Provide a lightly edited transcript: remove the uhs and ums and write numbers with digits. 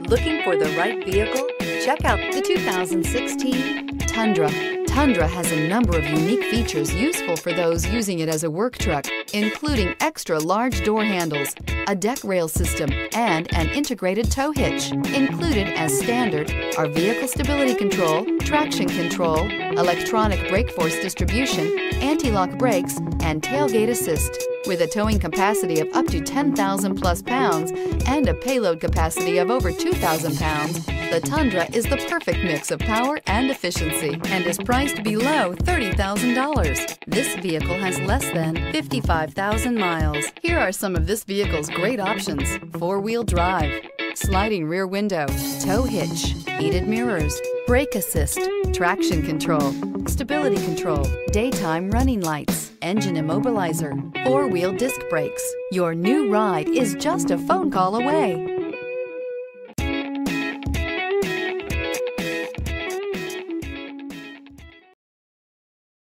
Looking for the right vehicle? Check out the 2016 Tundra. Tundra has a number of unique features useful for those using it as a work truck, including extra-large door handles, a deck rail system, and an integrated tow hitch. Included as standard are vehicle stability control, traction control, electronic brake force distribution, anti-lock brakes, and tailgate assist. With a towing capacity of up to 10,000 plus pounds and a payload capacity of over 2,000 pounds, the Tundra is the perfect mix of power and efficiency and is priced below $30,000. This vehicle has less than 55,000 miles. Here are some of this vehicle's great options: four-wheel drive, sliding rear window, tow hitch, heated mirrors, brake assist, traction control, stability control, daytime running lights, engine immobilizer, four-wheel disc brakes. Your new ride is just a phone call away.